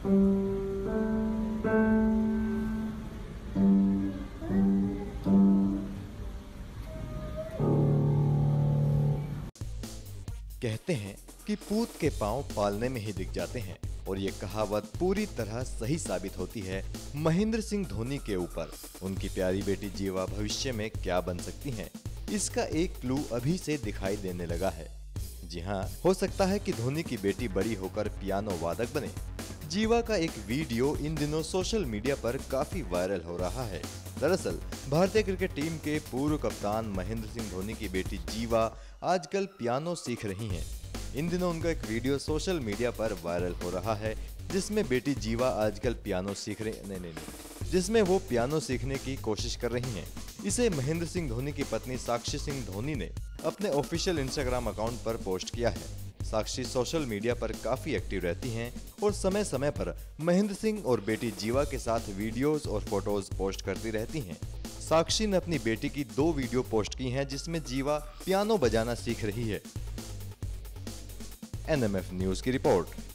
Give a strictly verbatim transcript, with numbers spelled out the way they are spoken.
कहते हैं कि पूत के पांव पालने में ही दिख जाते हैं और ये कहावत पूरी तरह सही साबित होती है महेंद्र सिंह धोनी के ऊपर। उनकी प्यारी बेटी जीवा भविष्य में क्या बन सकती हैं, इसका एक क्लू अभी से दिखाई देने लगा है। जी हाँ, हो सकता है कि धोनी की बेटी बड़ी होकर पियानो वादक बने। जीवा का एक वीडियो इन दिनों सोशल मीडिया पर काफी वायरल हो रहा है। दरअसल भारतीय क्रिकेट टीम के पूर्व कप्तान महेंद्र सिंह धोनी की बेटी जीवा आजकल पियानो सीख रही हैं। इन दिनों उनका एक वीडियो सोशल मीडिया पर वायरल हो रहा है जिसमें बेटी जीवा आजकल पियानो सीख रही नहीं, नहीं, नहीं। जिसमें वो पियानो सीखने की कोशिश कर रही हैं। इसे महेंद्र सिंह धोनी की पत्नी साक्षी सिंह धोनी ने अपने ऑफिशियल इंस्टाग्राम अकाउंट पर पोस्ट किया है। साक्षी सोशल मीडिया पर काफी एक्टिव रहती हैं और समय समय पर महेंद्र सिंह और बेटी जीवा के साथ वीडियोस और फोटोज पोस्ट करती रहती हैं। साक्षी ने अपनी बेटी की दो वीडियो पोस्ट की हैं जिसमें जीवा पियानो बजाना सीख रही है। एन एम एफ न्यूज की रिपोर्ट।